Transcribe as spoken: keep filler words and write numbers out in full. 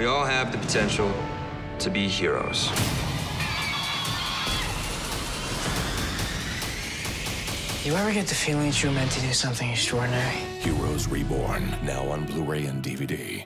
We all have the potential to be heroes. You ever get the feeling that you were meant to do something extraordinary? Heroes Reborn, now on Blu-ray and D V D.